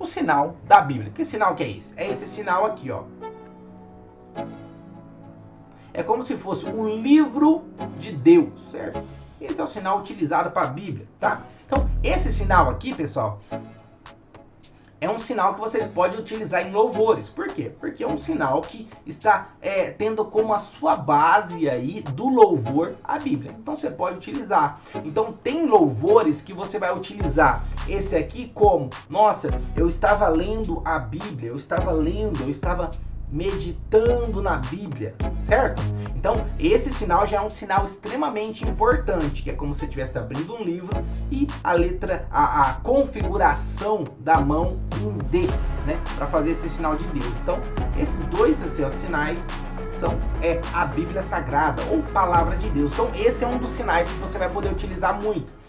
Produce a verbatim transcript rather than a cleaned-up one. o sinal da Bíblia. Que sinal que é esse? É esse sinal aqui, ó. É como se fosse um livro de Deus, certo? Esse é o sinal utilizado para a Bíblia, tá? Então, esse sinal aqui, pessoal, é um sinal que vocês podem utilizar em louvores. Por quê? Porque é um sinal que está é, tendo como a sua base aí do louvor a Bíblia. Então, você pode utilizar. Então, tem louvores que você vai utilizar esse aqui como... Nossa, eu estava lendo a Bíblia, eu estava lendo, eu estava... meditando na Bíblia, certo? Então, esse sinal já é um sinal extremamente importante, que é como se você estivesse abrindo um livro e a letra, a, a configuração da mão em D, né? Para fazer esse sinal de Deus. Então, esses dois assim, ó, sinais são é, a Bíblia Sagrada ou Palavra de Deus. Então, esse é um dos sinais que você vai poder utilizar muito.